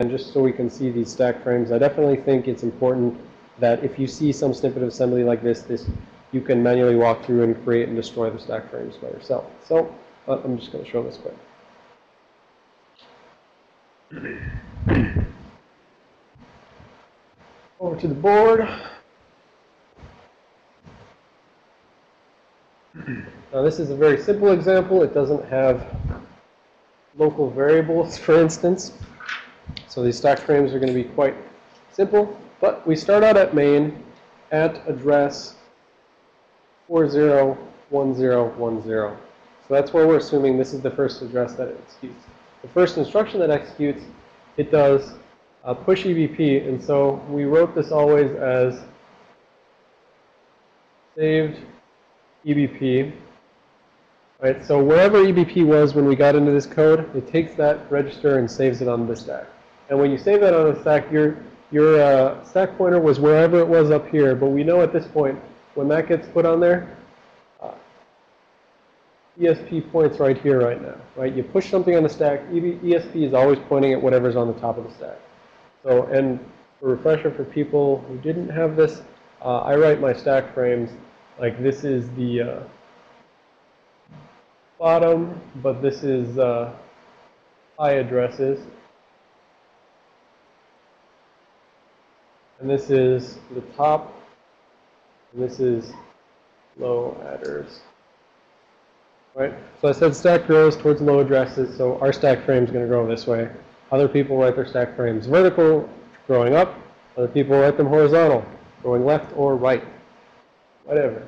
And just so we can see these stack frames, I definitely think it's important that if you see some snippet of assembly like this, you can manually walk through and create and destroy the stack frames by yourself. So I'm just going to show this quick. Over to the board. Now this is a very simple example. It doesn't have local variables, for instance. So these stack frames are going to be quite simple. But we start out at main at address 401010. So that's where we're assuming this is the first address that it executes. The first instruction that executes, it does push EBP. And so we wrote this always as saved EBP. Right, so wherever EBP was when we got into this code, it takes that register and saves it on the stack. And when you save that on the stack, your stack pointer was wherever it was up here. But we know at this point, when that gets put on there, ESP points right here right now, right? You push something on the stack, ESP is always pointing at whatever's on the top of the stack. So, and a refresher for people who didn't have this, I write my stack frames like this is the bottom, but this is high addresses. And this is the top, and this is low adders. Right? So I said stack grows towards low addresses, so our stack frame is going to grow this way. Other people write their stack frames vertical, growing up. Other people write them horizontal, going left or right, whatever.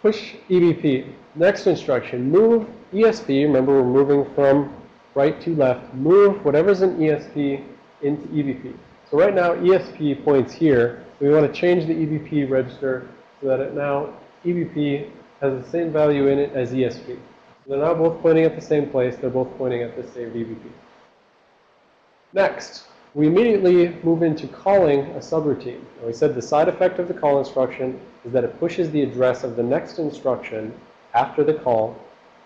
Push EBP. Next instruction, move ESP. Remember, we're moving from right to left. Move whatever's in ESP into EBP. So right now, ESP points here. We want to change the EBP register so that it now EBP has the same value in it as ESP. So they're not both pointing at the same place. They're both pointing at the same EBP. Next, we immediately move into calling a subroutine. And we said the side effect of the call instruction is that it pushes the address of the next instruction after the call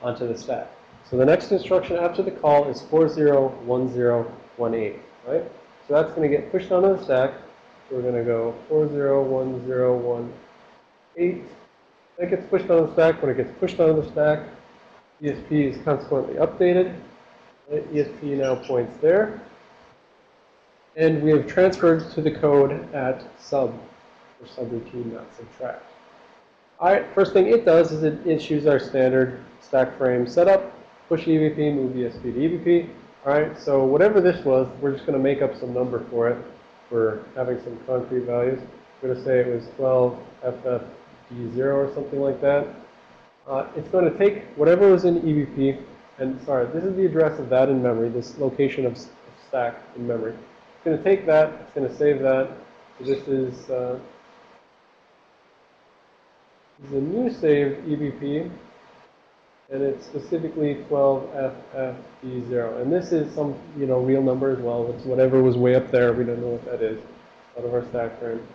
onto the stack. So the next instruction after the call is 401018, right? So that's going to get pushed onto the stack. So we're going to go 401018. That gets pushed on the stack. When it gets pushed on the stack, ESP is consequently updated. ESP now points there. And we have transferred to the code at sub, or subroutine, not subtract. All right, first thing it does is it issues our standard stack frame setup, push EBP, move ESP to EBP. All right, so whatever this was, we're just going to make up some number for it. We're having some concrete values. We're going to say it was 12FF. D0 or something like that. It's going to take whatever was in EBP, and sorry, this is the address of that in memory, this location of stack in memory. It's going to take that, it's going to save that. So this is a new saved EBP, and it's specifically 12FFD0. And this is some, you know, real number as well. It's whatever was way up there. We don't know what that is out of our stack frame.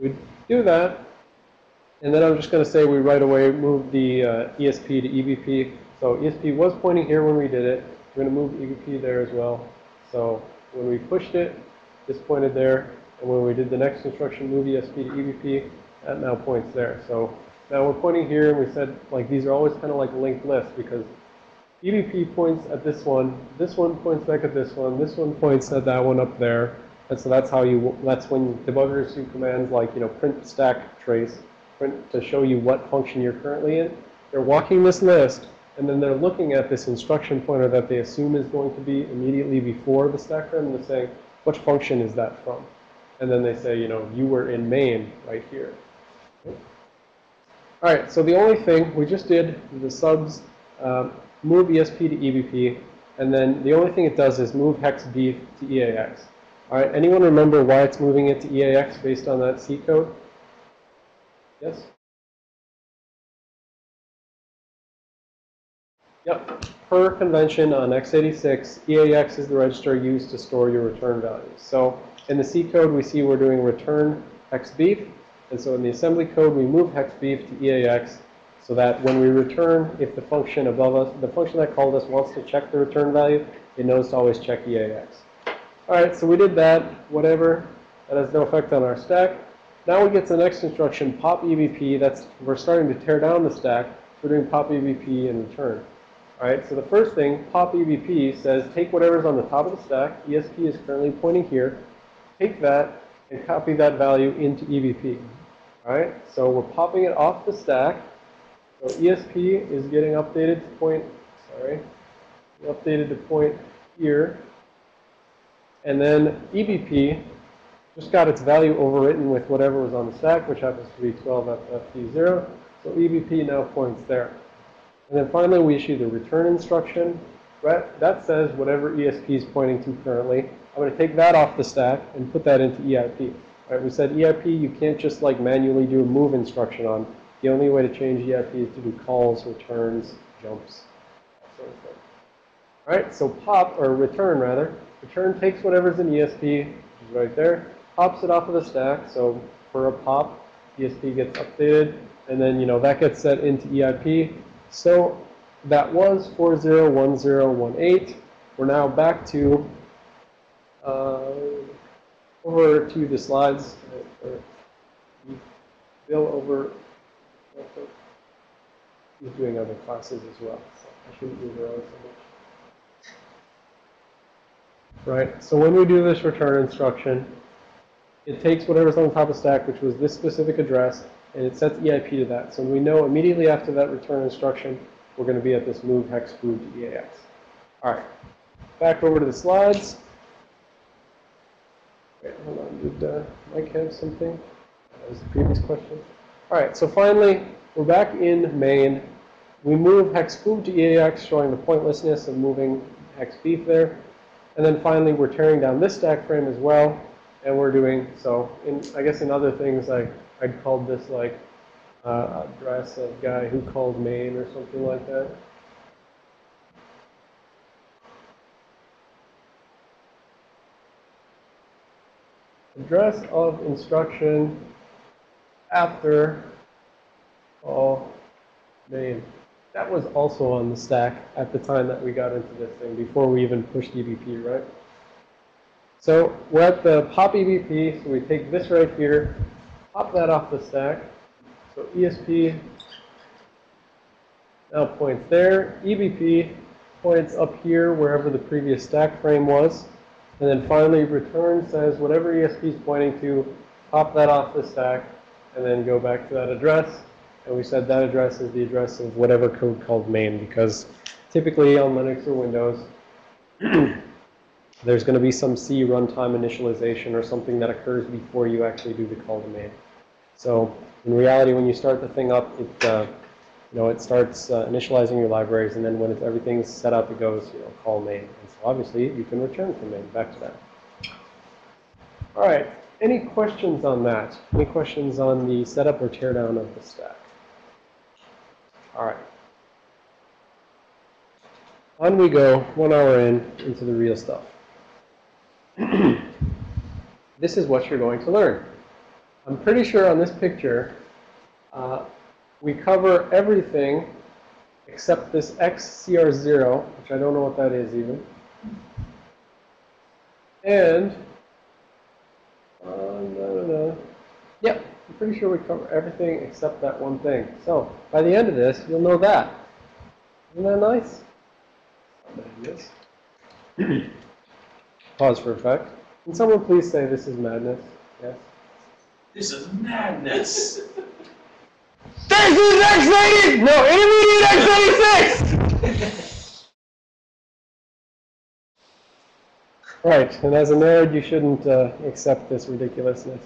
We do that. And then I'm just going to say we right away move the ESP to EBP. So ESP was pointing here when we did it. We're going to move EBP there as well. So when we pushed it, this pointed there. And when we did the next instruction, move ESP to EBP, that now points there. So now we're pointing here, and we said like these are always kind of like linked lists because EBP points at this one points back at this one points at that one up there. And so that's how you, that's when debuggers do commands like, you know, print stack trace to show you what function you're currently in. They're walking this list, and then they're looking at this instruction pointer that they assume is going to be immediately before the stack frame, and they're saying, which function is that from? And then they say, you know, you were in main right here. Okay. All right, so the only thing we just did, the subs, move ESP to EBP, and then the only thing it does is move hex B to EAX. All right, anyone remember why it's moving it to EAX based on that C code? Yes? Yep. Per convention on x86, EAX is the register used to store your return values. So in the C code, we see we're doing return hexbeef. And so in the assembly code, we move hexbeef to EAX so that when we return, if the function above us, the function that called us wants to check the return value, it knows to always check EAX. All right, so we did that, whatever. That has no effect on our stack. Now we get to the next instruction, pop EBP. That's, we're starting to tear down the stack. We're doing pop EBP in return. All right, so the first thing, pop EBP says take whatever's on the top of the stack. ESP is currently pointing here. Take that and copy that value into EBP. All right, so we're popping it off the stack. So ESP is getting updated to point, updated to point here. And then EBP just got its value overwritten with whatever was on the stack, which happens to be 12FFT0. So EBP now points there. And then finally, we issue the return instruction. That says whatever ESP is pointing to currently. I'm going to take that off the stack and put that into EIP. All right, we said EIP you can't just like manually do a move instruction on. The only way to change EIP is to do calls, returns, jumps, that sort of thing. All right, so pop, or return rather. Return takes whatever's in ESP, which is right there, pops it off of the stack. So for a pop, ESP gets updated, and then that gets set into EIP. So that was 401018. We're now back to over to the slides. Bill over. He's doing other classes as well, so I shouldn't move around so much. Right, so when we do this return instruction, it takes whatever's on the top of stack, which was this specific address, and it sets EIP to that. So we know immediately after that return instruction, we're going to be at this move hex move to EAX. All right, back over to the slides. Wait, hold on, did Mike have something? That was the previous question. All right, so finally, we're back in main. We move hex move to EAX, showing the pointlessness of moving hex beef there. And then finally, we're tearing down this stack frame as well, and we're doing so. I guess in other things, I called this like address of guy who called main or something like that. Address of instruction after call main. That was also on the stack at the time that we got into this thing, before we even pushed EBP, right? So we're at the pop EBP, so we take this right here, pop that off the stack. So ESP now points there. EBP points up here, wherever the previous stack frame was. And then finally, return says whatever ESP is pointing to, pop that off the stack, and then go back to that address. And we said that address is the address of whatever code called main, because typically on Linux or Windows, there's going to be some C runtime initialization or something that occurs before you actually do the call to main. So in reality, when you start the thing up, it it starts initializing your libraries, and then when everything's set up, it goes call main. And so obviously, you can return to main. Back to that. All right. Any questions on that? Any questions on the setup or teardown of the stack? All right. On we go, 1 hour in, into the real stuff. This is what you're going to learn. I'm pretty sure on this picture, we cover everything except this XCR0, which I don't know what that is even. And, yep. I'm pretty sure we cover everything except that one thing. So by the end of this, you'll know that. Isn't that nice? Madness. Pause for effect. Can someone please say this is madness? Yes? This is madness. This is X86! No, intermediate X86! Right, and as a nerd, you shouldn't accept this ridiculousness,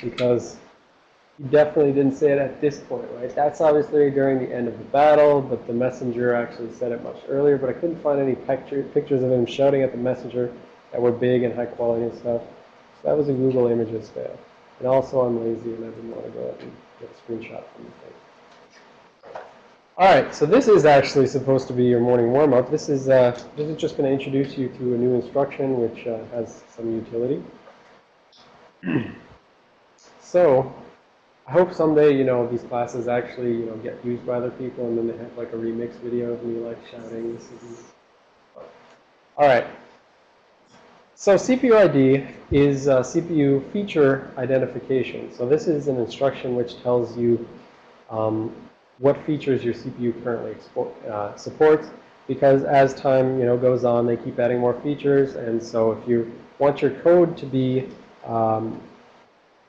because you definitely didn't say it at this point, right? That's obviously during the end of the battle, but the messenger actually said it much earlier. But I couldn't find any pictures of him shouting at the messenger that were big and high quality and stuff. So that was a Google Images fail. And also I'm lazy and I didn't want to go out and get a screenshot from the thing. All right, so this is actually supposed to be your morning warm-up. This is just going to introduce you to a new instruction which has some utility. So I hope someday, these classes actually, get used by other people, and then they have like a remix video of me like shouting. All right. So CPUID is CPU feature identification. So this is an instruction which tells you what features your CPU currently supports. Because as time goes on, they keep adding more features, and so if you want your code to be,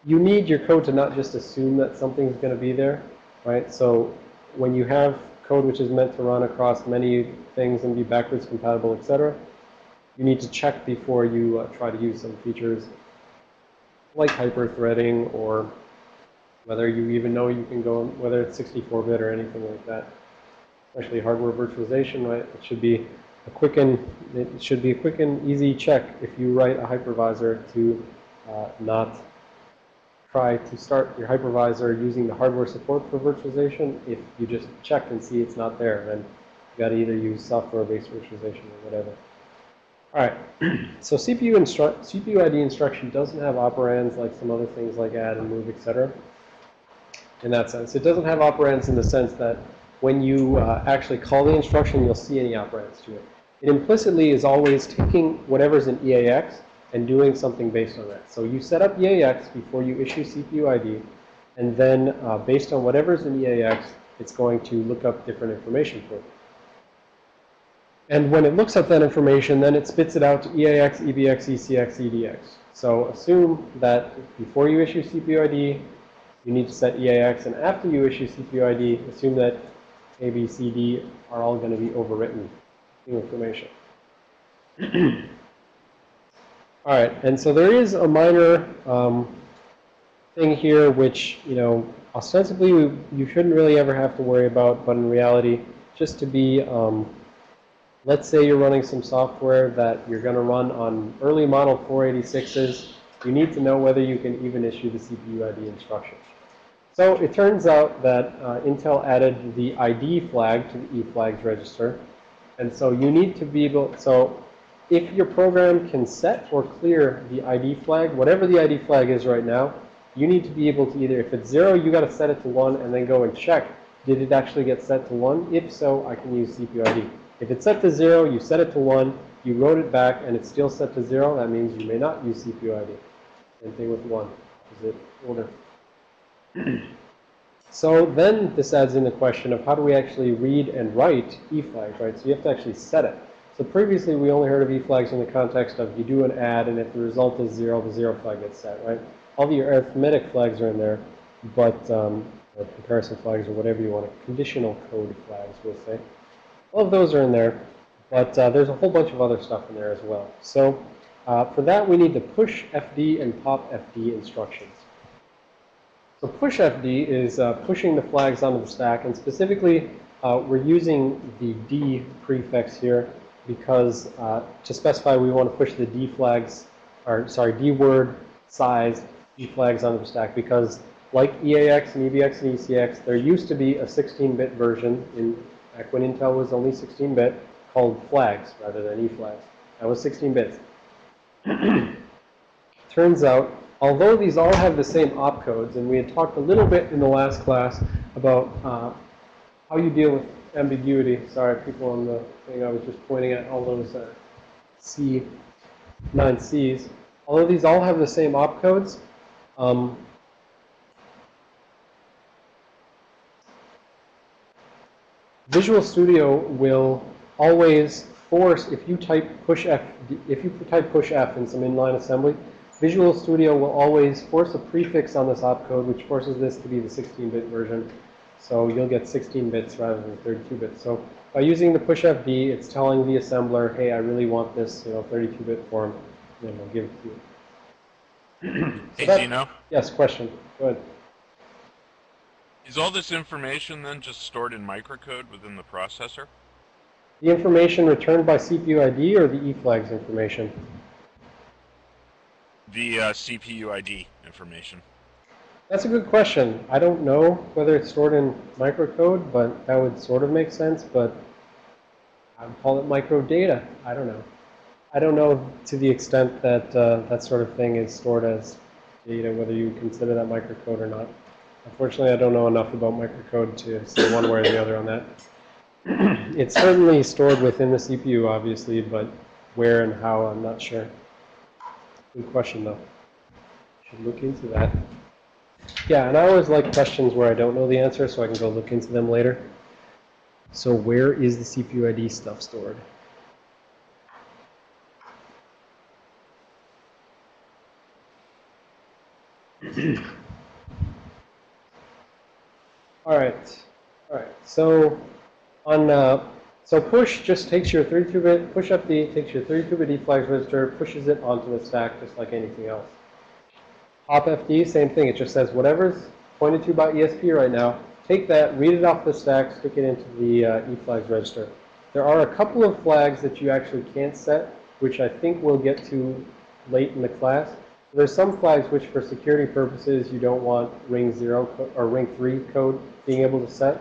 you need your code to not just assume that something's going to be there, right? So when you have code which is meant to run across many things and be backwards compatible, etc., you need to check before you try to use some features like hyperthreading, or whether you even know you can go, whether it's 64-bit or anything like that. Especially hardware virtualization, right? It should be a quick and easy check if you write a hypervisor to not try to start your hypervisor using the hardware support for virtualization. If you just check and see it's not there, then you got to either use software-based virtualization or whatever. All right. So CPU ID instruction doesn't have operands like some other things like add and move, etc. In that sense, it doesn't have operands in the sense that when you actually call the instruction, you'll see any operands to it. It implicitly is always taking whatever's in EAX and doing something based on that. So you set up EAX before you issue CPU ID, and then based on whatever's in EAX, it's going to look up different information for you. And when it looks up that information, then it spits it out to EAX, EBX, ECX, EDX. So assume that before you issue CPU ID, you need to set EAX, and after you issue CPU ID, assume that A, B, C, D are all going to be overwritten information. All right, and so there is a minor thing here which, ostensibly you shouldn't really ever have to worry about, but in reality, just to be, let's say you're running some software that you're going to run on early model 486s, you need to know whether you can even issue the CPU ID instruction. So it turns out that Intel added the ID flag to the EFLAGS register. And so you need to be able, so if your program can set or clear the ID flag, whatever the ID flag is right now, you need to be able to either, if it's 0, you got to set it to 1 and then go and check, did it actually get set to 1? If so, I can use CPUID. If it's set to 0, you set it to 1, you wrote it back, and it's still set to 0, that means you may not use CPUID. Same thing with 1, because it's older. So then this adds in the question of how do we actually read and write EFLAGS, right? So you have to actually set it. So previously we only heard of EFLAGS in the context of you do an add, and if the result is 0, the 0 flag gets set, right? All the arithmetic flags are in there, but or comparison flags or whatever you want to, conditional code flags, we'll say. All of those are in there, but there's a whole bunch of other stuff in there as well. So for that we need the push FD and pop FD instructions. So push FD is pushing the flags onto the stack, and specifically we're using the D prefix here because to specify we want to push the D flags, or sorry, D word size D flags onto the stack because like EAX and EBX and ECX, there used to be a 16-bit version in back when Intel was only 16-bit called flags rather than EFLAGS. That was 16 bits. Turns out, although these all have the same opcodes, and we had talked a little bit in the last class about how you deal with ambiguity. Sorry, people on the thing I was just pointing at, all those C9Cs. Although these all have the same opcodes, Visual Studio will always force, if you type push F, if you type push F in some inline assembly, Visual Studio will always force a prefix on this opcode, which forces this to be the 16-bit version. So you'll get 16 bits rather than 32 bits. So by using the push FD, it's telling the assembler, hey, I really want this 32-bit form, and we'll give it to you. Hey, so Gino? Yes, question. Go ahead. Is all this information then just stored in microcode within the processor? The information returned by CPUID or the EFLAGS information? The CPUID information. That's a good question. I don't know whether it's stored in microcode, but that would sort of make sense. But I would call it microdata. I don't know. I don't know to the extent that that sort of thing is stored as data, whether you consider that microcode or not. Unfortunately, I don't know enough about microcode to say one way or the other on that. It's certainly stored within the CPU, obviously, but where and how, I'm not sure. Good question, though. Should look into that. Yeah, and I always like questions where I don't know the answer, so I can go look into them later. So where is the CPUID stuff stored? All right. So on push just takes your 32-bit push upd, takes your 32-bit EFLAGS register, pushes it onto the stack just like anything else. Hop FD, same thing. It just says whatever's pointed to by ESP right now. Take that, read it off the stack, stick it into the EFLAGS register. There are a couple of flags that you actually can't set, which I think we'll get to late in the class. There's some flags which, for security purposes, you don't want ring 0 or ring 3 code being able to set.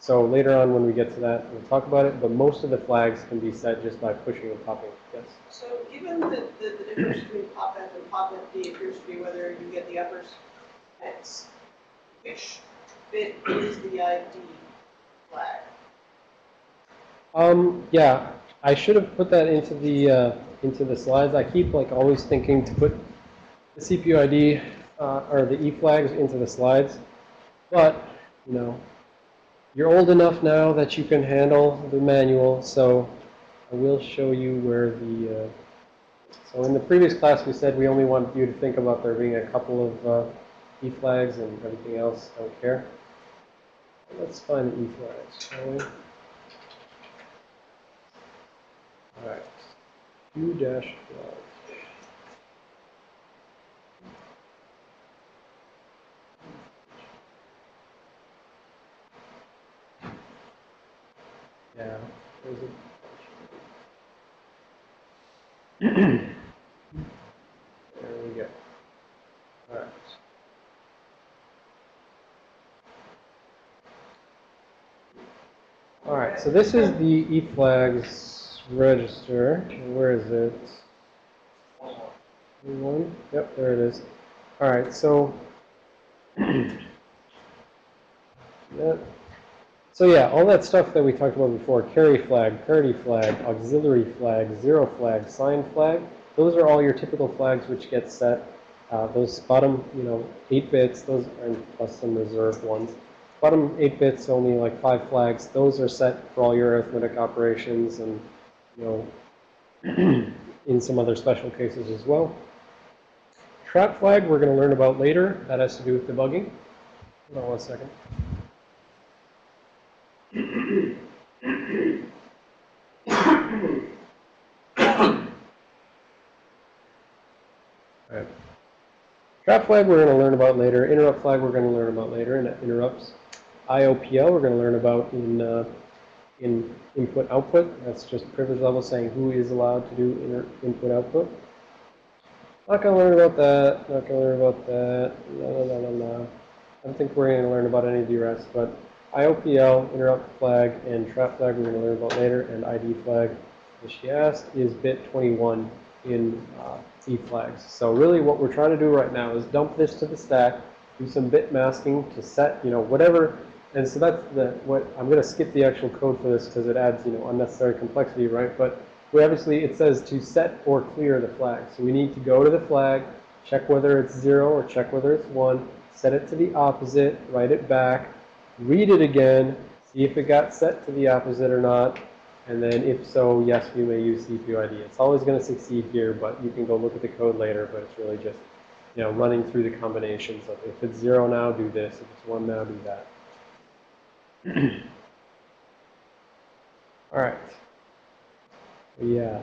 So later on, when we get to that, we'll talk about it. But most of the flags can be set just by pushing and popping. Yes. So given the difference between PopF and PopFD appears to be whether you get the uppers, that's which bit is the ID flag? Yeah, I should have put that into the slides. I keep like always thinking to put the CPUID or the EFLAGS into the slides, but you know, you're old enough now that you can handle the manual, so I will show you where the so in the previous class we said we only want you to think about there being a couple of EFLAGS, and everything else don't care. Let's find the EFLAGS, shall we? All right, U-flag. Yeah, there's a there we go. All right. All right, so this is the EFLAGS register. Where is it? 1. Yep, there it is. All right, so yeah. So yeah, all that stuff that we talked about before, carry flag, parity flag, auxiliary flag, zero flag, sign flag, those are all your typical flags which get set. Those bottom, 8 bits, those are plus some reserved ones. Bottom 8 bits, only like 5 flags, those are set for all your arithmetic operations and, in some other special cases as well. Trap flag, we're going to learn about later. That has to do with debugging. Hold on one second. Right. Trap flag we're going to learn about later. Interrupt flag we're going to learn about later, and interrupts. IOPL we're going to learn about in input output. That's just privilege level saying who is allowed to do input output. Not going to learn about that. Not going to learn about that. No. I don't think we're going to learn about any of the rest, but IOPL, interrupt flag, and trap flag we're going to learn about later, and ID flag, as she asked, is bit 21 in EFLAGS. So really what we're trying to do right now is dump this to the stack, do some bit masking to set, whatever. And so that's what I'm going to skip the actual code for this because it adds, unnecessary complexity, right? But we obviously, it says to set or clear the flag. So we need to go to the flag, check whether it's 0 or check whether it's 1, set it to the opposite, write it back, read it again, see if it got set to the opposite or not, and then if so, yes, we may use CPUID. It's always going to succeed here, but you can go look at the code later, but it's really just, running through the combinations of if it's 0 now, do this, if it's 1 now, do that. All right. Yeah.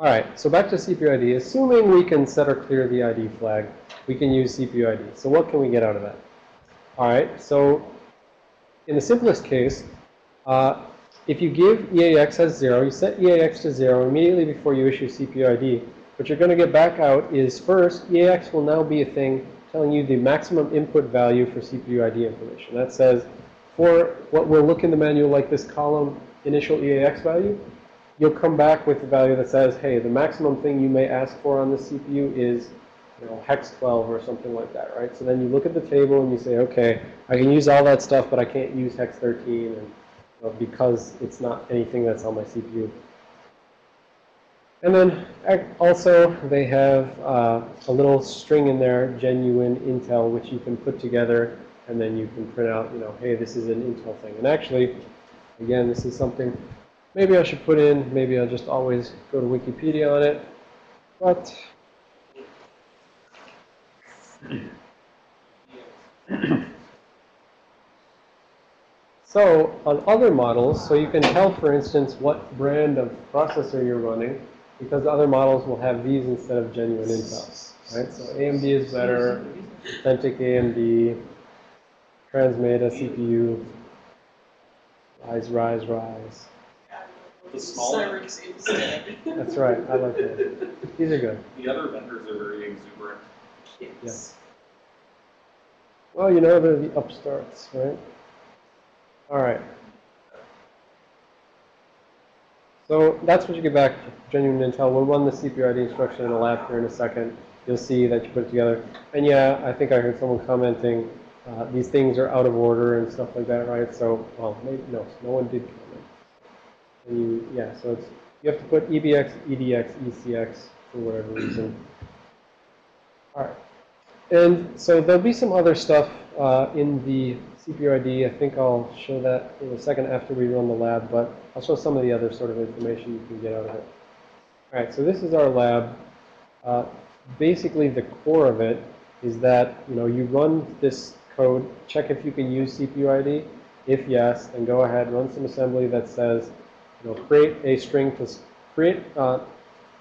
All right, so back to CPUID. Assuming we can set or clear the ID flag, we can use CPUID. So what can we get out of that? All right, so in the simplest case, if you give EAX as 0, you set EAX to 0 immediately before you issue CPUID. What you're going to get back out is first, EAX will now be a thing telling you the maximum input value for CPUID information. That says for what will look in the manual like this column, initial EAX value, you'll come back with the value that says, hey, the maximum thing you may ask for on this CPU is hex 12 or something like that, right? So then you look at the table and you say, okay, I can use all that stuff, but I can't use hex 13 and, because it's not anything that's on my CPU. And then also they have a little string in there, genuine Intel, which you can put together, and then you can print out, hey, this is an Intel thing. And actually, again, this is something maybe I should put in. Maybe I'll just always go to Wikipedia on it. But so on other models, so you can tell, for instance, what brand of processor you're running, because other models will have these instead of genuine Intel, right? So AMD is better, authentic AMD, Transmeta CPU, rise. The smaller. That's right. I like that. These are good. The other vendors are very exuberant. Yes. Well, they're the upstarts, right? All right. So that's what you get back, genuine Intel. We'll run the CPUID instruction in the lab here in a second. You'll see that you put it together. And yeah, I think I heard someone commenting, these things are out of order and stuff like that, right? So, well, maybe, no one did comment. And so it's, you have to put EBX, EDX, ECX for whatever reason. All right. And so there'll be some other stuff in the CPUID. I think I'll show that in a second after we run the lab, but I'll show some of the other sort of information you can get out of it. All right, so this is our lab. Basically, the core of it is that, you run this code, check if you can use CPUID. If yes, then go ahead, run some assembly that says, create a string to create,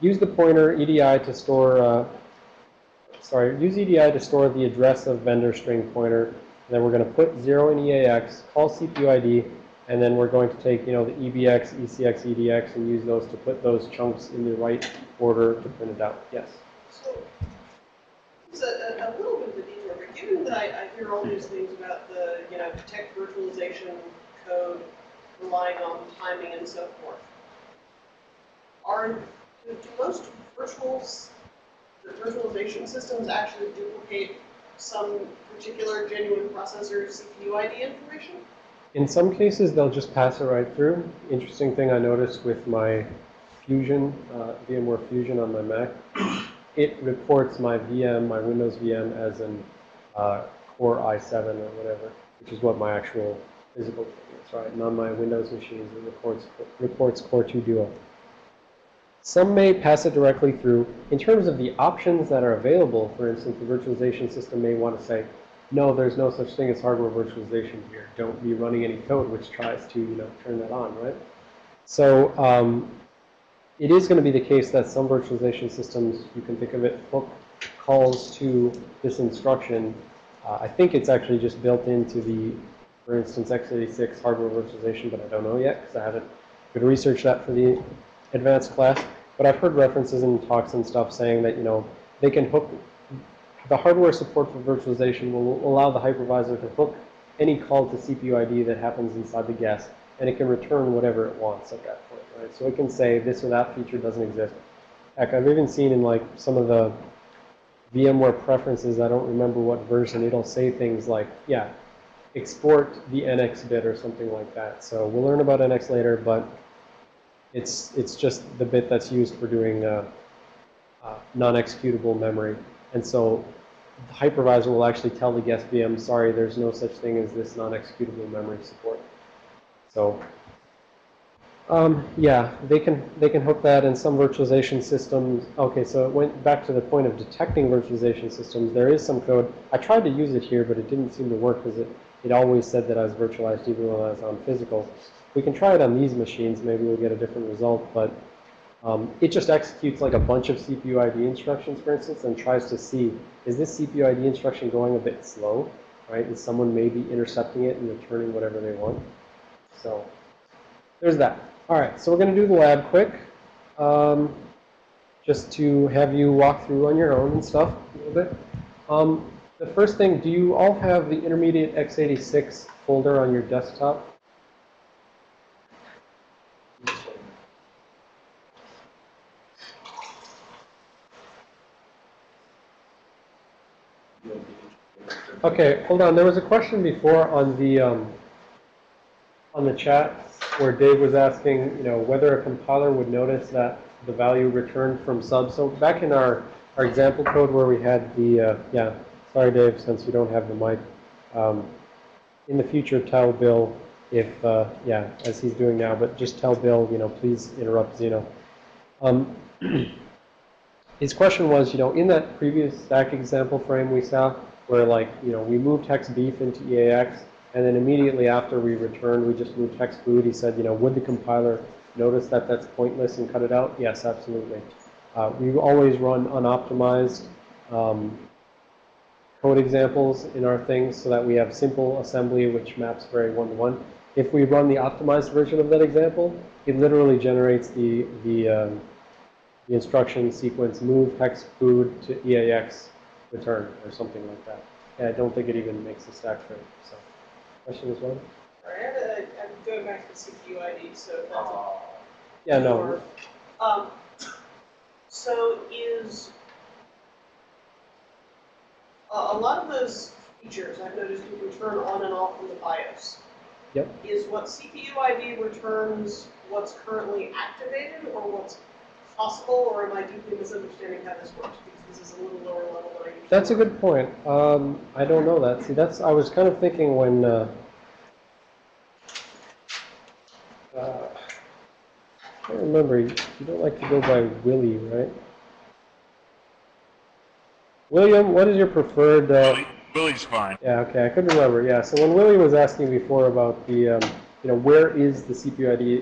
use the pointer EDI to store, use EDI to store the address of vendor string pointer. Then we're going to put 0 in EAX, call CPUID, and then we're going to take, the EBX, ECX, EDX, and use those to put those chunks in the right order to print it out. Yes? So, just a little bit of a detour, but given that I hear all these things about the, detect virtualization code relying on timing and so forth, do most virtualization systems actually duplicate some particular genuine processor CPUID information? In some cases, they'll just pass it right through. Interesting thing I noticed with my Fusion, VMware Fusion on my Mac, it reports my VM, my Windows VM, as an Core i7 or whatever, which is what my actual physical thing is, right? And on my Windows machines, it reports Core 2 Duo. Some may pass it directly through. In terms of the options that are available, for instance, the virtualization system may want to say, no, there's no such thing as hardware virtualization here. Don't be running any code which tries to, turn that on, right? So it is going to be the case that some virtualization systems, you can think of it, hook calls to this instruction. I think it's actually just built into the, for instance, x86 hardware virtualization, but I don't know yet because I haven't been researched that for the advanced class, but I've heard references in talks and stuff saying that, they can hook, the hardware support for virtualization will allow the hypervisor to hook any call to CPUID that happens inside the guest, and it can return whatever it wants at that point, right? So it can say this or that feature doesn't exist. Heck, I've even seen in like some of the VMware preferences, I don't remember what version, it'll say things like, yeah, export the NX bit or something like that. So we'll learn about NX later, but it's just the bit that's used for doing non-executable memory. And so the hypervisor will actually tell the guest VM, sorry, there's no such thing as this non-executable memory support. So yeah, they can hook that in some virtualization systems. Okay, so it went back to the point of detecting virtualization systems. There is some code. I tried to use it here, but it didn't seem to work because it always said that I was virtualized even when I was on physical. We can try it on these machines. Maybe we'll get a different result. But it just executes like a bunch of CPUID instructions, for instance, and tries to see, is this CPUID instruction going a bit slow, right? And someone may be intercepting it and returning whatever they want. So there's that. All right. So we're going to do the lab quick, just to have you walk through on your own and stuff a little bit. The first thing, do you all have the intermediate x86 folder on your desktop? Okay, hold on. There was a question before on the chat where Dave was asking, you know, whether a compiler would notice that the value returned from sub. So back in our example code where we had the yeah. Sorry, Dave, since you don't have the mic. In the future, tell Bill if yeah, as he's doing now. But just tell Bill, you know, please interrupt Zeno. His question was, you know, in that previous stack example frame we saw, where like, you know, we moved hex beef into EAX, and then immediately after we returned, we just moved hex food. He said, you know, would the compiler notice that that's pointless and cut it out? Yes, absolutely. We always run unoptimized code examples in our things so that we have simple assembly which maps very one-to-one. If we run the optimized version of that example, it literally generates the instruction sequence, move hex food to EAX return, or something like that. And I don't think it even makes the stack frame. So, question as well? Right, I'm going back to CPUID, so if that's a... Yeah, no. So is... a lot of those features I've noticed you can turn on and off from the BIOS. Yep. Is what CPUID returns what's currently activated or what's possible, or am I deeply misunderstanding how this works? Because this is a little lower level than I usually. That's a good point. I don't know that. See, that's I was kind of thinking when I can't remember. You don't like to go by Willie, right? William, what is your preferred? Willie's fine. Yeah. Okay. I couldn't remember. Yeah. So when Willie was asking before about the, you know, where is the CPUID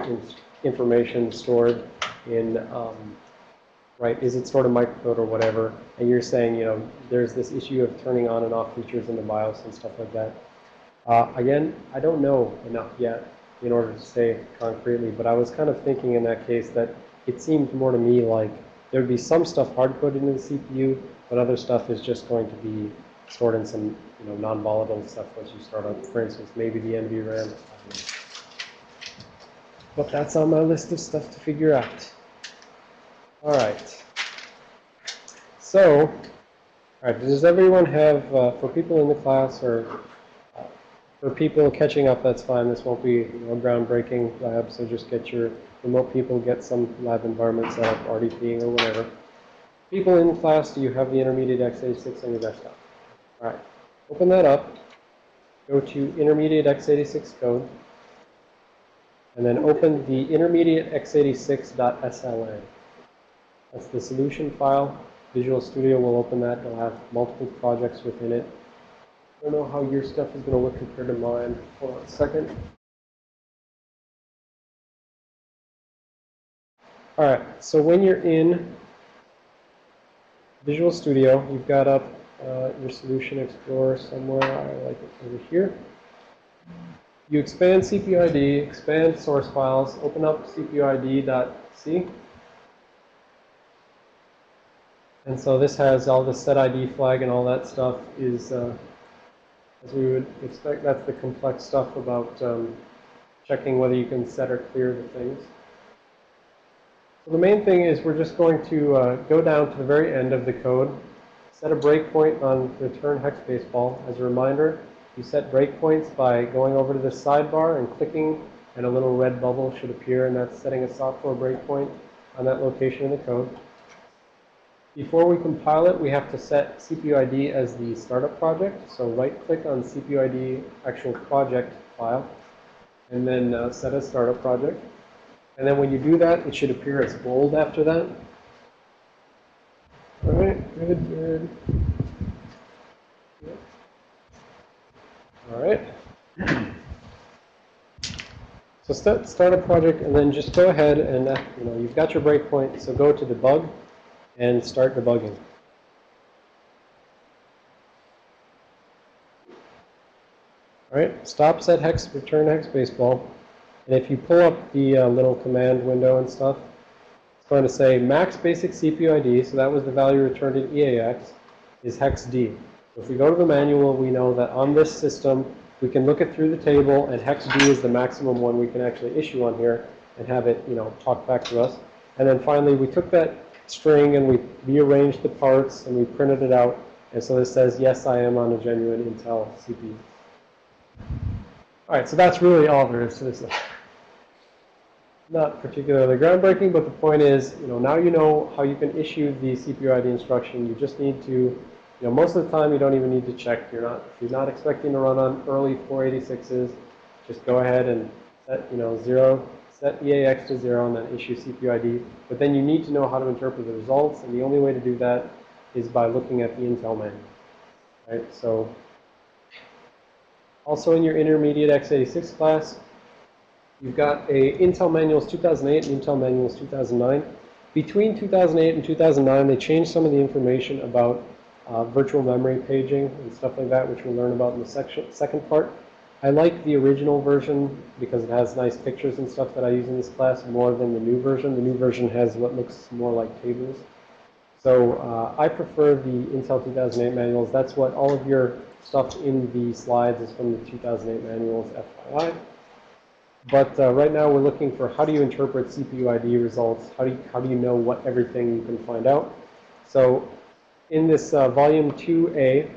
information stored in, right? Is it stored in microcode or whatever? And you're saying, you know, there's this issue of turning on and off features in the BIOS and stuff like that. Again, I don't know enough yet in order to say concretely, but I was kind of thinking in that case that it seemed more to me like there would be some stuff hard-coded in the CPU. But other stuff is just going to be stored in some, you know, non-volatile stuff once you start on, for instance, maybe the NVRAM. But that's on my list of stuff to figure out. All right. So, all right, does everyone have, for people in the class or for people catching up, that's fine. This won't be, you know, a groundbreaking lab, so just get your remote people, get some lab environments set up, RDPing or whatever. People in class, do you have the intermediate x86 on your desktop? All right. Open that up. Go to intermediate x86 code. And then open the intermediate x86.sln. That's the solution file. Visual Studio will open that. It'll have multiple projects within it. I don't know how your stuff is going to look compared to mine. Hold on a second. All right. So when you're in Visual Studio, you've got up your Solution Explorer somewhere. I like it over here. You expand CPUID, expand source files, open up cpuid.c. And so this has all the set ID flag and all that stuff is, as we would expect, that's the complex stuff about checking whether you can set or clear the things. The main thing is we're just going to go down to the very end of the code, set a breakpoint on return hex baseball. As a reminder, you set breakpoints by going over to the sidebar and clicking, and a little red bubble should appear, and that's setting a software breakpoint on that location in the code. Before we compile it, we have to set CPUID as the startup project. So right-click on CPUID actual project file, and then set as startup project. And then when you do that, it should appear as bold after that. All right, good, good. Yep. All right. So start a project, and then just go ahead and, you know, you've got your breakpoint, so go to debug and start debugging. All right, stop, set hex, return hex baseball. And if you pull up the little command window and stuff, it's going to say max basic CPUID, so that was the value returned in EAX, is hex D. So if we go to the manual, we know that on this system, we can look it through the table, and hex D is the maximum one we can actually issue on here and have it, you know, talk back to us. And then finally, we took that string and we rearranged the parts and we printed it out And so this says, yes, I am on a genuine Intel CPU. All right, so that's really all there is to this. Not particularly groundbreaking, but the point is, you know, now you know how you can issue the CPUID instruction. You just need to, you know, most of the time you don't even need to check. If you're not expecting to run on early 486s, just go ahead and set, you know, set EAX to 0 and then issue CPUID. But then you need to know how to interpret the results, and the only way to do that is by looking at the Intel manual. Right? So, also in your intermediate x86 class, you've got a Intel Manuals 2008 and Intel Manuals 2009. Between 2008 and 2009, they changed some of the information about virtual memory paging and stuff like that, which we'll learn about in the second part. I like the original version because it has nice pictures and stuff that I use in this class more than the new version. The new version has what looks more like tables. So I prefer the Intel 2008 manuals. That's what all of your stuff in the slides is from the 2008 manuals, FYI. But right now we're looking for how do you interpret CPUID results? How do you know what everything you can find out? So in this volume 2A,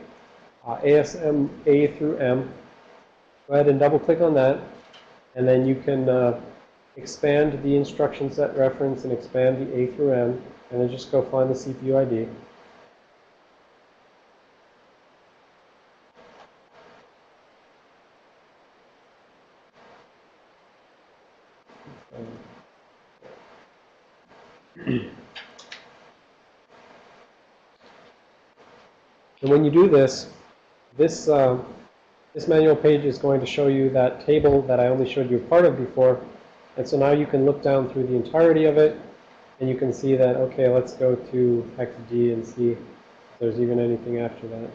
ASM A through M, go ahead and double click on that. And then you can expand the instruction set reference and expand the A through M. And then just go find the CPUID. And when you do this, this manual page is going to show you that table that I only showed you a part of before. And so now you can look down through the entirety of it, and you can see that, okay, let's go to hex G and see if there's even anything after that.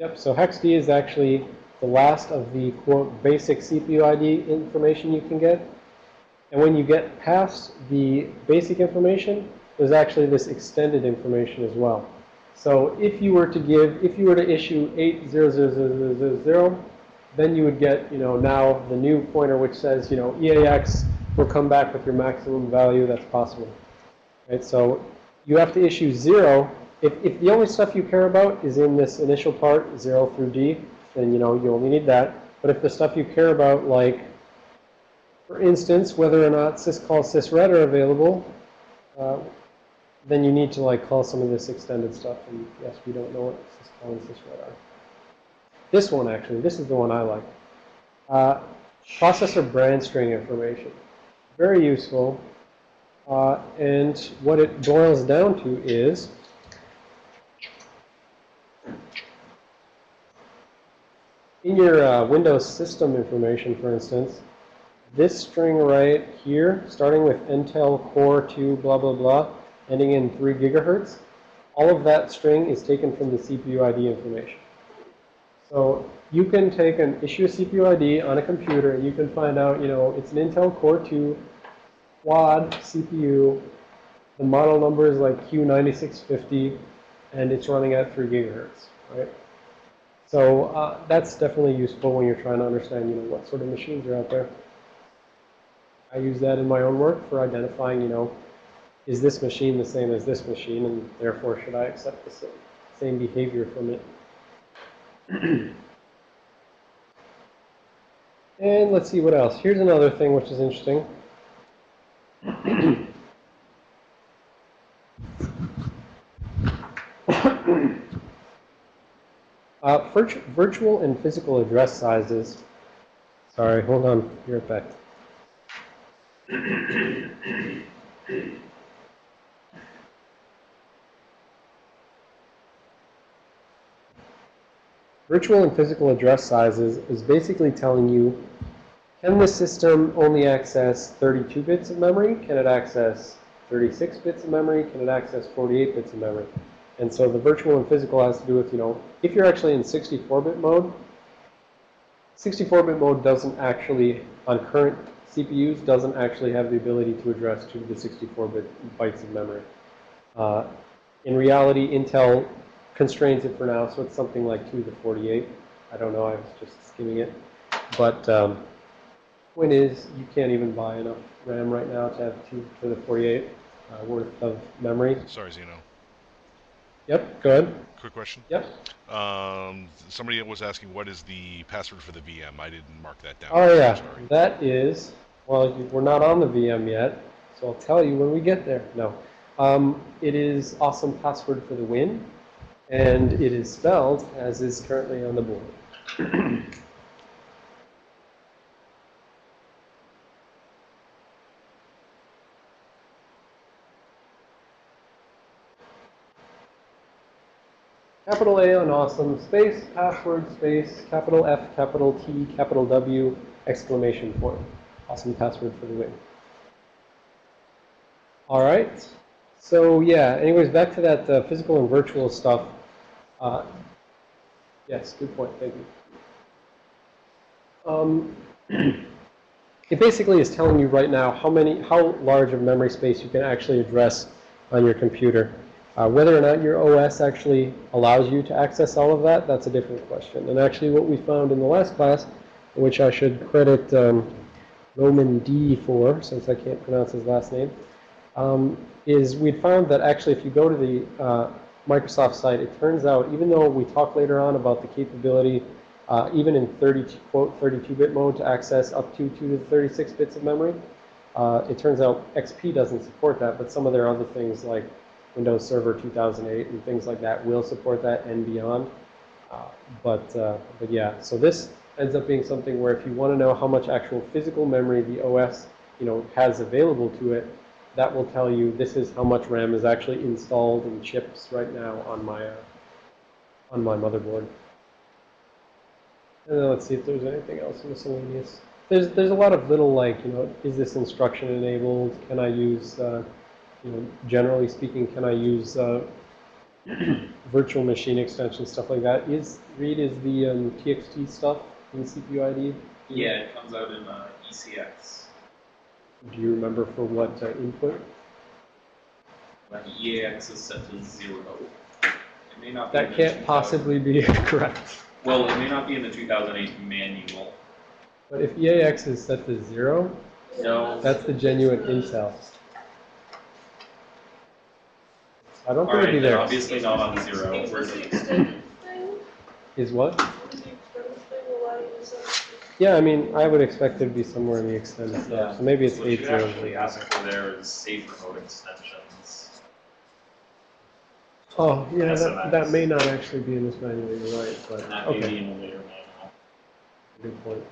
Yep, so hex D is actually the last of the, quote, basic CPUID information you can get. And when you get past the basic information, there's actually this extended information as well. So if you were to issue 80000, then you would get, you know, now the new pointer which says, you know, EAX will come back with your maximum value that's possible. Right? So you have to issue 0. If the only stuff you care about is in this initial part, 0 through D, then, you know, you only need that. But if the stuff you care about, like, for instance, whether or not syscall, sysred are available, then you need to, like, call some of this extended stuff. And yes, we don't know what syscall and sysred are. This one, actually. This is the one I like. Processor brand string information. Very useful. And what it boils down to is in your Windows system information, for instance, this string right here, starting with Intel Core 2, blah, blah, blah, ending in 3 gigahertz, all of that string is taken from the CPUID information. So you can take and issue a CPUID on a computer, and you can find out, you know, it's an Intel Core 2 quad CPU. The model number is like Q9650, and it's running at 3 gigahertz, right? So that's definitely useful when you're trying to understand, you know, what sort of machines are out there. I use that in my own work for identifying, you know, is this machine the same as this machine, and therefore should I accept the same behavior from it? And let's see what else. Here's another thing which is interesting. Virtual and physical address sizes. Sorry, hold on. You're back. Virtual and physical address sizes is basically telling you, can the system only access 32 bits of memory? Can it access 36 bits of memory? Can it access 48 bits of memory? And so the virtual and physical has to do with, you know, if you're actually in 64-bit mode, 64-bit mode doesn't actually, on current CPUs, doesn't actually have the ability to address 2 to the 64-bit bytes of memory. In reality, Intel constrains it for now, so it's something like 2 to the 48. I don't know, I was just skimming it. But point is, you can't even buy enough RAM right now to have 2 to the 48 worth of memory. Sorry, Zeno. Yep, go ahead. Quick question. Yep. Somebody was asking, what is the password for the VM? I didn't mark that down. Oh, yeah. Sorry. That is, well, we're not on the VM yet, so I'll tell you when we get there. No. It is awesome password for the win, and it is spelled as is currently on the board. Capital A on awesome, space, password, space, capital F, capital T, capital W, exclamation point. Awesome password for the win. All right. So yeah, anyways, back to that physical and virtual stuff. Yes, good point. Thank you. It basically is telling you right now how large of memory space you can actually address on your computer. Whether or not your OS actually allows you to access all of that, that's a different question. And actually what we found in the last class, which I should credit Roman D for, since I can't pronounce his last name, is we found that actually if you go to the Microsoft site, it turns out, even though we talk later on about the capability, even in 32-bit mode, to access up to 2 to 36 bits of memory, it turns out XP doesn't support that, but some of their other things like Windows Server 2008 and things like that will support that and beyond. But yeah, so this ends up being something where if you want to know how much actual physical memory the OS, you know, has available to it, that will tell you this is how much RAM is actually installed in chips right now on my motherboard. And then let's see if there's anything else miscellaneous. There's a lot of little, like, you know, is this instruction enabled? Can I use you know, generally speaking, can I use virtual machine extensions, stuff like that? Is Reed, is the TXT stuff in CPUID? Yeah, it comes out in ECX. Do you remember for what input? Like EAX is set to 0. It may not be that can't possibly be correct. Well, it may not be in the 2008 manual. But if EAX is set to 0, no, that's the genuine Intel. I don't think it'd be there. Obviously not on 0. Is what? Yeah, I mean, I would expect it to be somewhere in the extended stuff. Yeah. So maybe it's 8.0. What you actually ask for there is safe remote extensions. Oh, yeah, that may not actually be in this manual, you're right. But, and that may be in a later manual. Good point.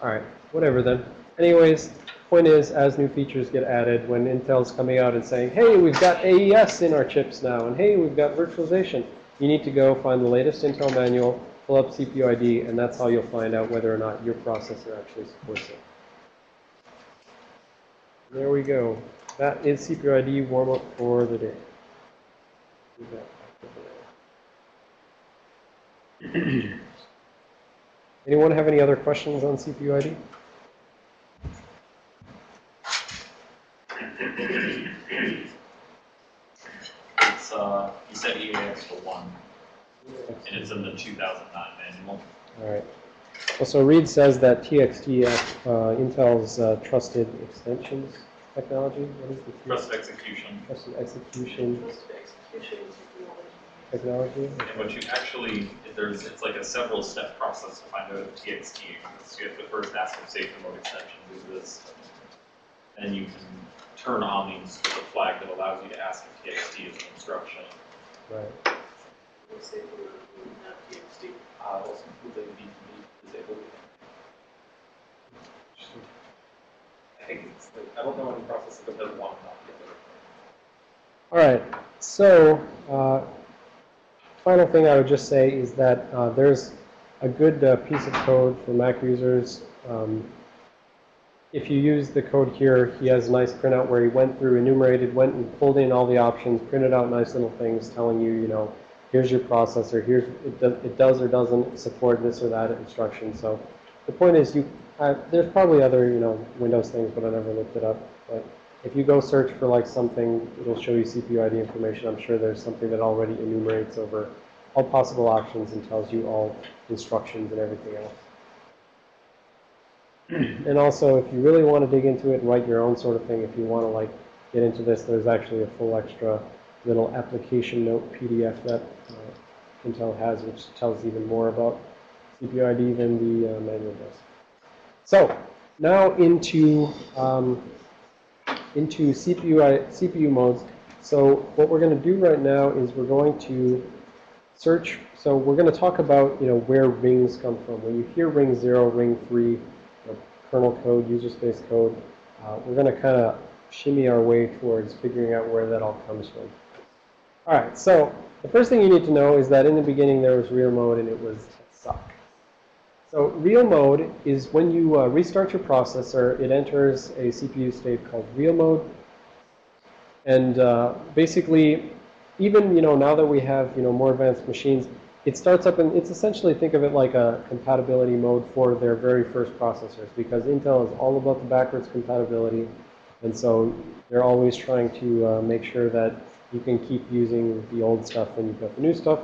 All right, whatever then. Anyways. Point is, as new features get added, when Intel's coming out and saying, hey, we've got AES in our chips now, and hey, we've got virtualization, you need to go find the latest Intel manual, pull up CPUID, and that's how you'll find out whether or not your processor actually supports it. There we go. That is CPUID warm-up for the day. Anyone have any other questions on CPUID? It's you said EAX for 1, and it's in the 2009 manual. All right. Well, so Reed says that TXT, Intel's trusted extensions technology. What is the TXT? Trusted execution. Trusted execution. Trusted execution technology. And what you actually, it's like a several-step process to find out if TXT exists. You have to first ask if safe remote extensions exist, and you can turn on the flag that allows you to ask if TXT is an instruction. Right. I think it's like, I don't know any process that doesn't want to copy it. All right. So, final thing I would just say is that there's a good piece of code for Mac users. If you use the code here, he has a nice printout where he went through, enumerated, went and pulled in all the options, printed out nice little things telling you, you know, here's your processor, here's it does or doesn't support this or that instruction. So the point is, there's probably other, you know, Windows things, but I never looked it up. But if you go search for like something, it'll show you CPUID information. I'm sure there's something that already enumerates over all possible options and tells you all instructions and everything else. And also, if you really want to dig into it and write your own sort of thing, if you want to like get into this, there's actually a full extra little application note PDF that Intel has, which tells even more about CPUID than the manual does. So now into CPU modes. So what we're going to do right now is we're going to search. So we're going to talk about where rings come from. When you hear ring 0, ring 3, kernel code, user space code, we're going to kind of shimmy our way towards figuring out where that all comes from. All right. So the first thing you need to know is that in the beginning there was real mode and it was suck. So real mode is when you restart your processor, it enters a CPU state called real mode. And basically, even now that we have more advanced machines, it starts up and it's essentially, think of it like a compatibility mode for their very first processors, because Intel is all about the backwards compatibility, and so they're always trying to make sure that you can keep using the old stuff when you've got the new stuff.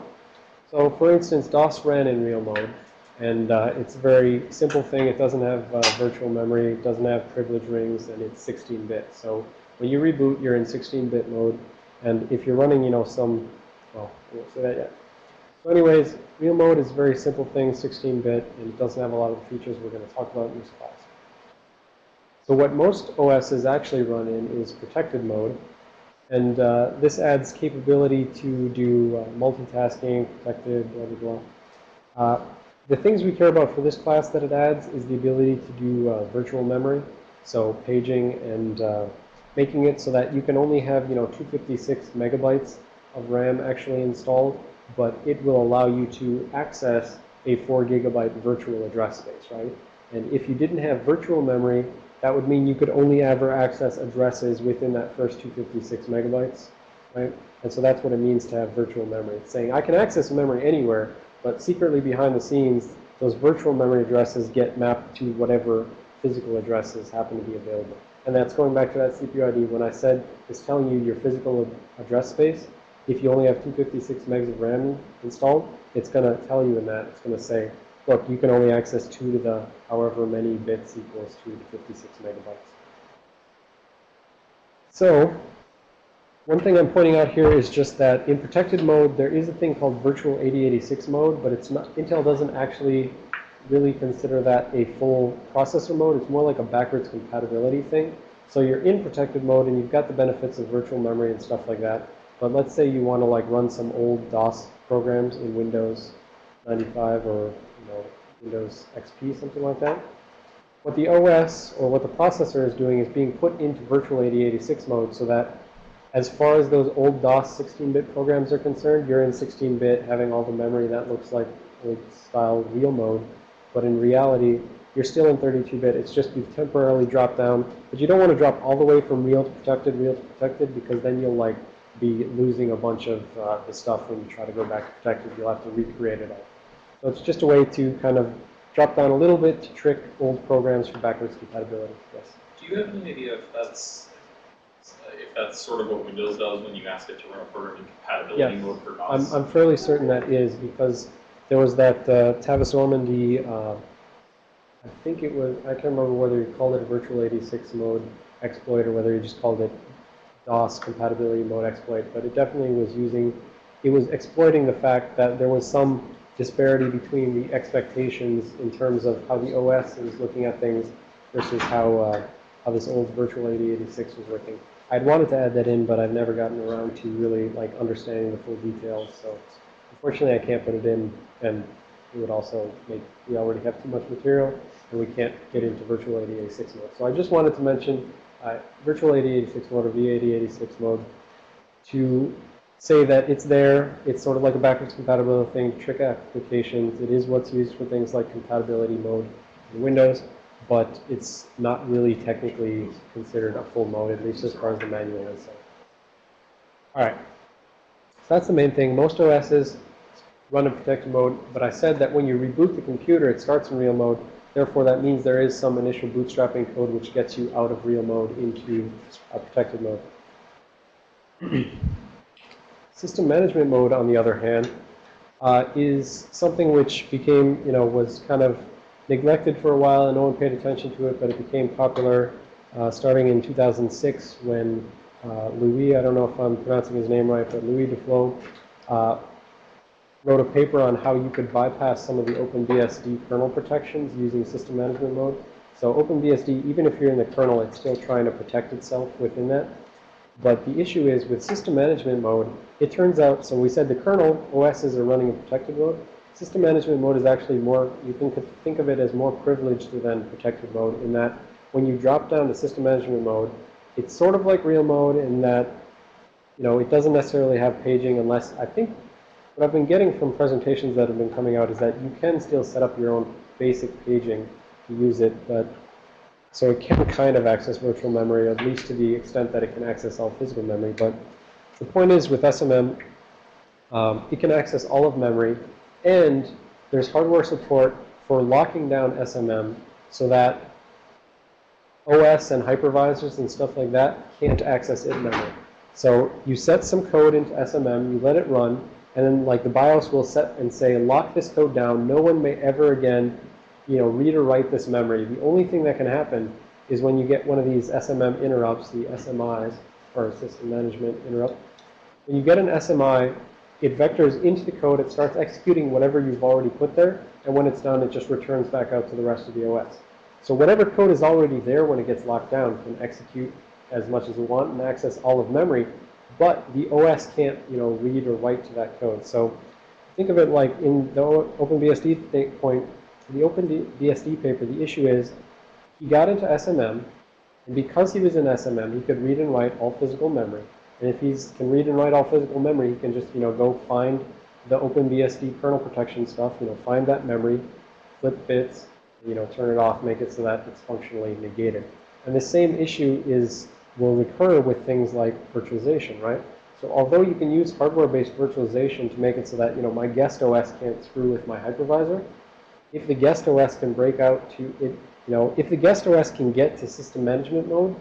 So for instance, DOS ran in real mode. And it's a very simple thing. It doesn't have virtual memory. It doesn't have privilege rings, and it's 16-bit. So when you reboot, you're in 16-bit mode. And if you're running, some, well, I won't say that yet. So anyways, real mode is a very simple thing, 16-bit, and it doesn't have a lot of features we're going to talk about in this class. So what most OSs actually run in is protected mode. And this adds capability to do multitasking, protected, blah, blah, blah. The things we care about for this class that it adds is the ability to do virtual memory, so paging and making it so that you can only have 256 megabytes of RAM actually installed, but it will allow you to access a 4 gigabyte virtual address space, right? And if you didn't have virtual memory, that would mean you could only ever access addresses within that first 256 megabytes, right? And so that's what it means to have virtual memory. It's saying I can access memory anywhere, but secretly behind the scenes, those virtual memory addresses get mapped to whatever physical addresses happen to be available. And that's going back to that CPUID when I said it's telling you your physical address space. If you only have 256 megs of RAM installed, it's going to tell you in that. It's going to say, look, you can only access 2 to the however many bits equals 2 to 56 megabytes. So one thing I'm pointing out here is just that in protected mode, there is a thing called virtual 8086 mode, but it's not, Intel doesn't actually really consider that a full processor mode. It's more like a backwards compatibility thing. So you're in protected mode and you've got the benefits of virtual memory and stuff like that. But let's say you want to like run some old DOS programs in Windows 95 or Windows XP, something like that. What the OS or what the processor is doing is being put into virtual 8086 mode so that as far as those old DOS 16-bit programs are concerned, you're in 16-bit, having all the memory that looks like old-style real mode. But in reality, you're still in 32-bit. It's just you've temporarily dropped down. But you don't want to drop all the way from real to protected, because then you'll like be losing a bunch of the stuff when you try to go back to protected. You'll have to recreate it all. So it's just a way to kind of drop down a little bit to trick old programs for backwards compatibility. Yes. Do you have any idea if that's sort of what Windows does when you ask it to run a program in compatibility mode for DOS? I'm fairly certain that is, because there was that Tavis Ormandy, I think it was, I can't remember whether he called it a virtual 86 mode exploit or whether he just called it DOS compatibility mode exploit, but it definitely was using, it was exploiting the fact that there was some disparity between the expectations in terms of how the OS was looking at things versus how this old virtual 8086 was working. I'd wanted to add that in, but I've never gotten around to really like understanding the full details. So unfortunately, I can't put it in, and it would also make, we already have too much material, and we can't get into virtual 8086 mode. So I just wanted to mention virtual 8086 mode or V8086 mode to say that it's there. It's sort of like a backwards compatibility thing, trick applications. It is what's used for things like compatibility mode in Windows. But it's not really technically considered a full mode, at least as far as the manual is. All right. So that's the main thing. Most OSs run in protected mode. But I said that when you reboot the computer, it starts in real mode. Therefore, that means there is some initial bootstrapping code which gets you out of real mode into a protected mode. System management mode, on the other hand, is something which became, was kind of neglected for a while and no one paid attention to it, but it became popular starting in 2006 when Louis, I don't know if I'm pronouncing his name right, but Louis DeFlo wrote a paper on how you could bypass some of the OpenBSD kernel protections using system management mode. So OpenBSD, even if you're in the kernel, it's still trying to protect itself within that. But the issue is with system management mode, it turns out, so we said the kernel OSs are running in protected mode. System management mode is actually more, you can think of it as more privileged than protected mode in that when you drop down to system management mode, it's sort of like real mode in that, you know, it doesn't necessarily have paging unless, I think, what I've been getting from presentations that have been coming out is that you can still set up your own basic paging to use it, but so it can kind of access virtual memory, at least to the extent that it can access all physical memory. But the point is with SMM, it can access all of memory, and there's hardware support for locking down SMM so that OS and hypervisors and stuff like that can't access it memory. So you set some code into SMM, you let it run, and then like the BIOS will set and say, lock this code down, no one may ever again, you know, read or write this memory. The only thing that can happen is when you get one of these SMM interrupts, the SMIs, or system management interrupt. When you get an SMI, it vectors into the code, it starts executing whatever you've already put there, and when it's done, it just returns back out to the rest of the OS. So whatever code is already there when it gets locked down can execute as much as you want and access all of memory, but the OS can't, you know, read or write to that code. So think of it like in the OpenBSD point, the OpenBSD paper, the issue is he got into SMM, and because he was in SMM, he could read and write all physical memory. And if he can read and write all physical memory, he can just, you know, go find the OpenBSD kernel protection stuff, you know, find that memory, flip bits, you know, turn it off, make it so that it's functionally negated. And the same issue is will recur with things like virtualization, right? So although you can use hardware-based virtualization to make it so that, you know, my guest OS can't screw with my hypervisor, if the guest OS can break out to it, you know, if the guest OS can get to system management mode,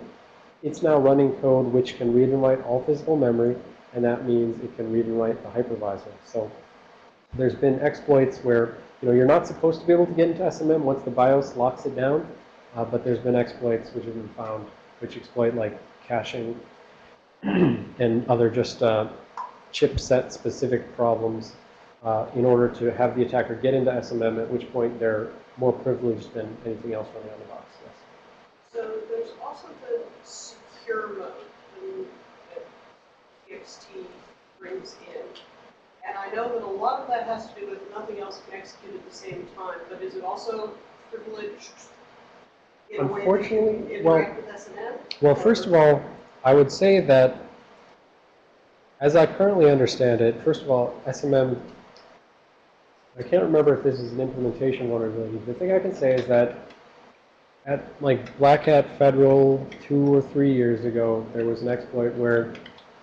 it's now running code which can read and write all physical memory, and that means it can read and write the hypervisor. So there's been exploits where, you know, you're not supposed to be able to get into SMM once the BIOS locks it down, but there's been exploits which have been found which exploit like caching and other just chipset-specific problems in order to have the attacker get into SMM, at which point they're more privileged than anything else running on the box. Yes. So there's also the secure mode that TXT brings in. And I know that a lot of that has to do with nothing else can execute at the same time, but is it also privileged? Unfortunately, well, first of all, I would say that, as I currently understand it, first of all, SMM, I can't remember if this is an implementation vulnerability. The thing I can say is that at like Black Hat Federal 2 or 3 years ago, there was an exploit where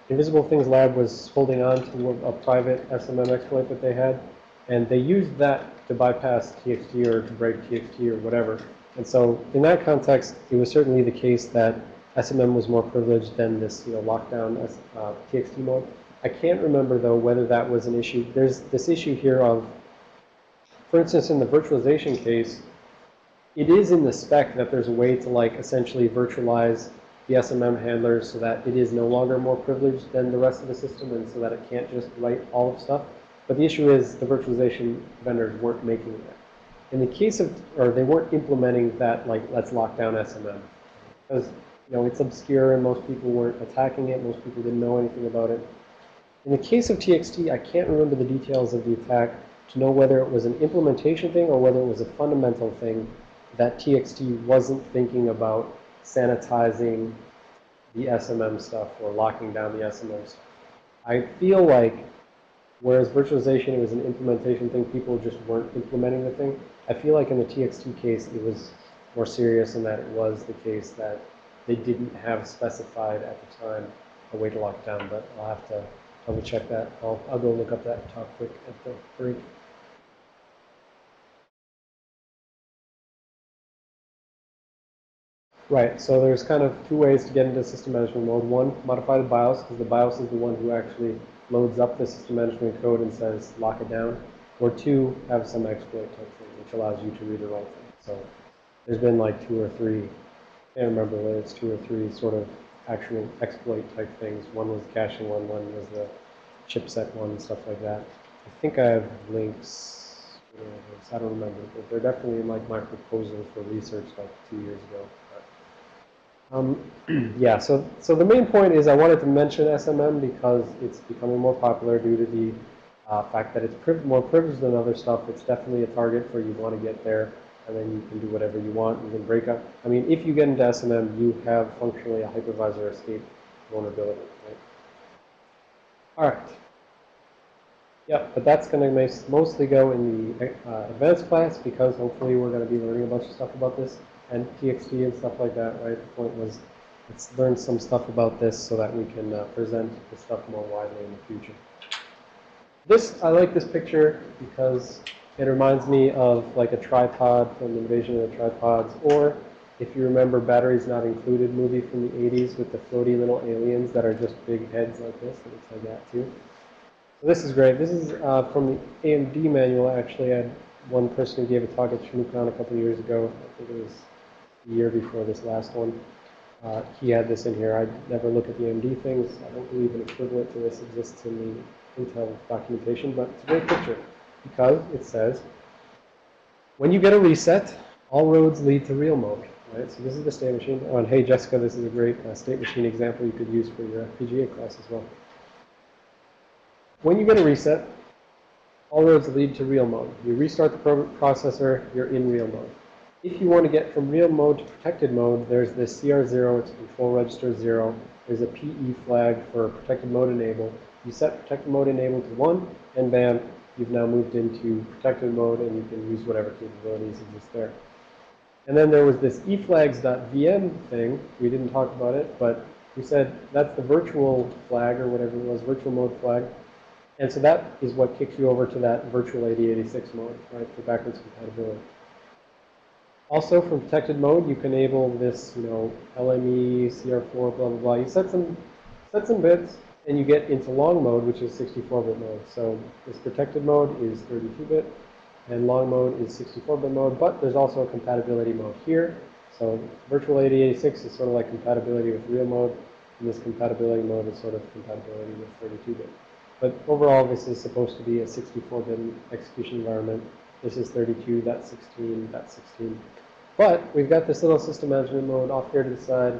Invisible Things Lab was holding on to a private SMM exploit that they had, and they used that to bypass TXT or to break TXT or whatever. And so in that context, it was certainly the case that SMM was more privileged than this, you know, lockdown TXT mode. I can't remember, though, whether that was an issue. There's this issue here of, for instance, in the virtualization case, it is in the spec that there's a way to, like, essentially virtualize the SMM handlers so that it is no longer more privileged than the rest of the system and so that it can't just write all of stuff. But the issue is the virtualization vendors weren't making that. In the case of, or they weren't implementing that, like, let's lock down SMM. Because, you know, it's obscure and most people weren't attacking it. Most people didn't know anything about it. In the case of TXT, I can't remember the details of the attack to know whether it was an implementation thing or whether it was a fundamental thing that TXT wasn't thinking about sanitizing the SMM stuff or locking down the SMM stuff. I feel like, whereas virtualization, it was an implementation thing, people just weren't implementing the thing. I feel like in the TXT case, it was more serious in that it was the case that they didn't have specified at the time a way to lock down, but I'll have to double check that. I'll go look up that talk quick at the break. Right, so there's kind of 2 ways to get into system management mode. One, modify the BIOS, because the BIOS is the one who actually loads up the system management code and says, lock it down. Or 2, have some exploit type thing, which allows you to read or write things. So there's been like 2 or 3, I can't remember whether it's 2 or 3 sort of actual exploit type things. One was the caching one was the chipset one, and stuff like that. I think I have links, I don't remember, but they're definitely in like my proposal for research like 2 years ago. Yeah, so the main point is I wanted to mention SMM because it's becoming more popular due to the fact that it's more privileged than other stuff. It's definitely a target for you want to get there, and then you can do whatever you want. You can break up. I mean, if you get into SMM, you have functionally a hypervisor escape vulnerability, right? All right. Yeah, but that's going to mostly go in the advanced class because hopefully we're going to be learning a bunch of stuff about this. And TXT and stuff like that, right? The point was, let's learn some stuff about this so that we can present this stuff more widely in the future. This, I like this picture because it reminds me of like a tripod from the Invasion of the Tripods, or if you remember Batteries Not Included movie from the 80s with the floaty little aliens that are just big heads like this, and it's like that too. So this is great. This is from the AMD manual, actually. I had one person who gave a talk at ShmooCon a couple of years ago. I think it was the year before this last one. He had this in here. I never look at the AMD things. I don't believe an equivalent to this exists in the Intel documentation, but it's a great picture because it says, when you get a reset, all roads lead to real mode, right? So this is the state machine. Oh, and hey, Jessica, this is a great state machine example you could use for your FPGA class as well. When you get a reset, all roads lead to real mode. You restart the processor, you're in real mode. If you want to get from real mode to protected mode, there's this CR0, it's control register 0. There's a PE flag for protected mode enable. You set protected mode enable to 1, and bam, you've now moved into protected mode, and you can use whatever capabilities exist there. And then there was this EFLAGS.VM thing. We didn't talk about it, but we said that's the virtual flag or whatever it was, virtual mode flag. And so that is what kicks you over to that virtual 8086 mode, right, for backwards compatibility. Also, from protected mode, you can enable this, you know, LME, CR4, blah, blah, blah. You set some bits, and you get into long mode, which is 64-bit mode. So this protected mode is 32-bit, and long mode is 64-bit mode. But there's also a compatibility mode here. So virtual 8086 is sort of like compatibility with real mode, and this compatibility mode is sort of compatibility with 32-bit. But overall, this is supposed to be a 64-bit execution environment. This is 32, that's 16, that's 16. But we've got this little system management mode off here to the side,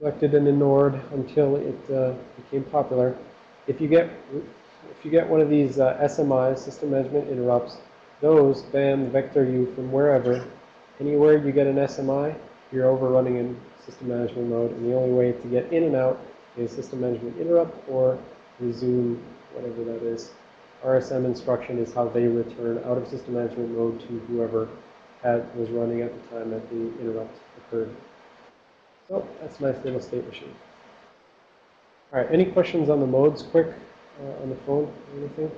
neglected and ignored until it became popular. If you get one of these SMIs, system management interrupts, those bam vector you from wherever. Anywhere you get an SMI, you're overrunning in system management mode, and the only way to get in and out is system management interrupt or resume, whatever that is. RSM instruction is how they return out of system management mode to whoever was running at the time that the interrupt occurred. So that's a nice little state machine. All right, any questions on the modes quick on the phone or anything?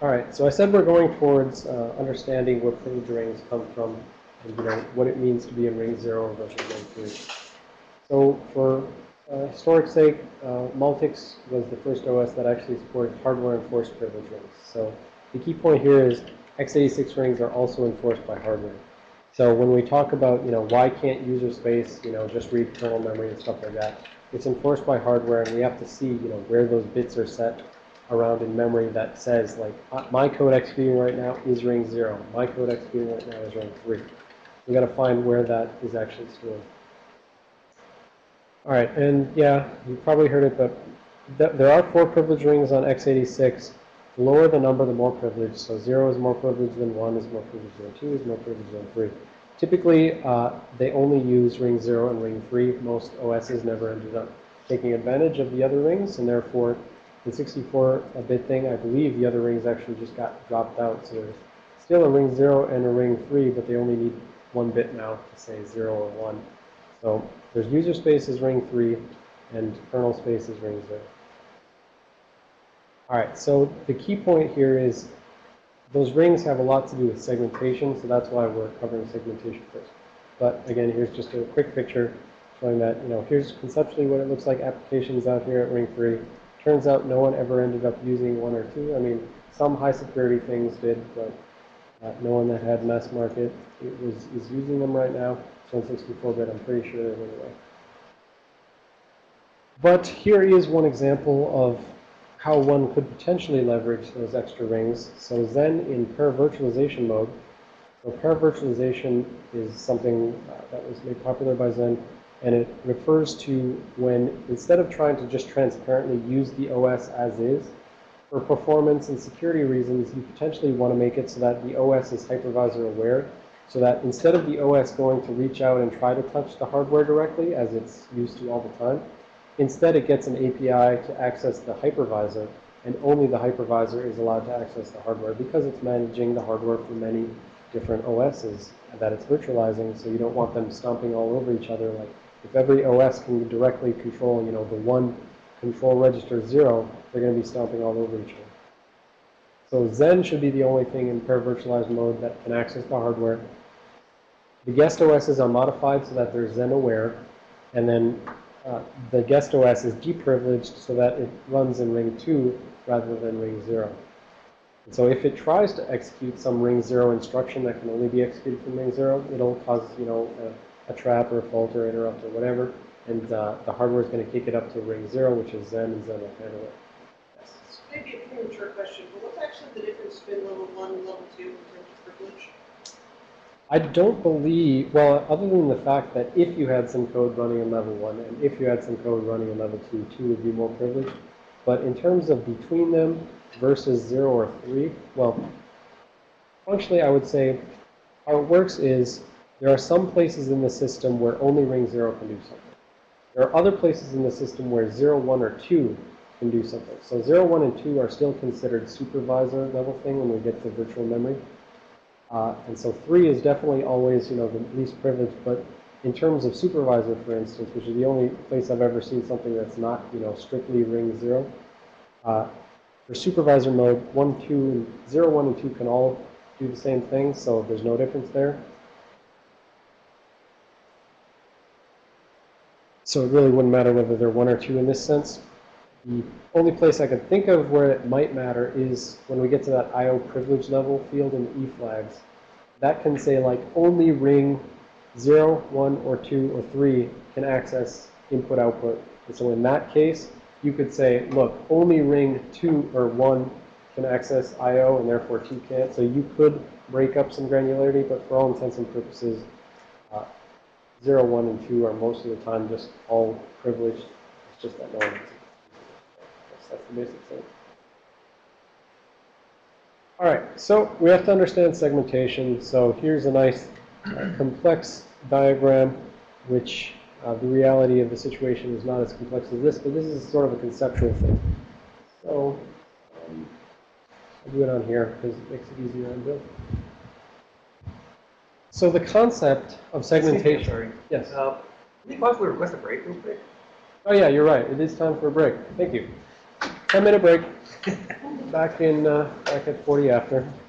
All right, so I said we're going towards understanding what privilege rings come from and, you know, what it means to be in ring 0 versus ring 3. So for historic sake, Multics was the first OS that actually supported hardware-enforced privilege rings. So the key point here is x86 rings are also enforced by hardware. So when we talk about, you know, why can't user space, you know, just read kernel memory and stuff like that, it's enforced by hardware, and we have to see, you know, where those bits are set around in memory that says, like, my code executing right now is ring 0. My code executing right now is ring 3. We've got to find where that is actually stored. All right, and yeah, you probably heard it, but there are 4 privilege rings on x86. The lower the number, the more privilege. So 0 is more privileged than 1 is more privileged than 2 is more privileged than 3. Typically, they only use ring 0 and ring 3. Most OSs never ended up taking advantage of the other rings, and therefore, the 64-bit thing, I believe the other rings actually just got dropped out. So there's still a ring 0 and a ring 3, but they only need one bit now to say 0 or 1. So there's user space is ring 3, and kernel space is ring 0. All right, so the key point here is those rings have a lot to do with segmentation, so that's why we're covering segmentation first. But again, here's just a quick picture showing that, you know, here's conceptually what it looks like applications out here at ring 3. Turns out no one ever ended up using 1 or 2. I mean, some high security things did, but no one that had mass market is using them right now. So 64-bit, I'm pretty sure they're going away. But here is one example of how one could potentially leverage those extra rings. So Xen in pair virtualization mode. So pair virtualization is something that was made popular by Xen, and it refers to when, instead of trying to just transparently use the OS as is, for performance and security reasons, you potentially want to make it so that the OS is hypervisor aware, so that instead of the OS going to reach out and try to touch the hardware directly, as it's used to all the time, instead, it gets an API to access the hypervisor, and only the hypervisor is allowed to access the hardware because it's managing the hardware for many different OSs that it's virtualizing. So you don't want them stomping all over each other. Like if every OS can directly control, you know, the one control register 0, they're going to be stomping all over each other. So Xen should be the only thing in pair virtualized mode that can access the hardware. The guest OSs are modified so that they're Xen aware, and then the guest OS is deprivileged so that it runs in ring 2 rather than ring 0. And so if it tries to execute some ring 0 instruction that can only be executed from ring 0, it'll cause, you know, a trap or a fault or interrupt or whatever, and the hardware is going to kick it up to ring 0, which is Xen, and Xen will handle it. Yes. Maybe a premature question, but what's actually the difference between level 1 and level 2 in terms of privilege? I don't believe, well, other than the fact that if you had some code running in level 1 and if you had some code running in level 2, 2 would be more privileged. But in terms of between them versus 0 or 3, well, functionally I would say how it works is there are some places in the system where only ring 0 can do something. There are other places in the system where 0, 1, or 2 can do something. So 0, 1, and 2 are still considered supervisor level thing when we get to virtual memory. And so 3 is definitely always, you know, the least privileged. But in terms of supervisor, for instance, which is the only place I've ever seen something that's not, you know, strictly ring 0. For supervisor mode, 1, 2, and 0, 1, and 2 can all do the same thing, so there's no difference there. So it really wouldn't matter whether they're 1 or 2 in this sense. The only place I can think of where it might matter is when we get to that I/O privilege level field in EFLAGS. That can say, like, only ring 0, 1, or 2, or 3 can access input-output. And so in that case, you could say, look, only ring 2 or 1 can access I/O, and therefore 2 can't. So you could break up some granularity, but for all intents and purposes, 0, 1, and 2 are most of the time just all privileged. It's just that no one. That's the basic thing. All right, so we have to understand segmentation. So here's a nice complex diagram, which the reality of the situation is not as complex as this, but this is sort of a conceptual thing. So I'll do it on here because it makes it easier on Bill. So the concept of segmentation. Sorry. Yes. Can you pause for a break real quick? Oh yeah, you're right. It is time for a break. Thank you. 10-minute break. Back at 40 after.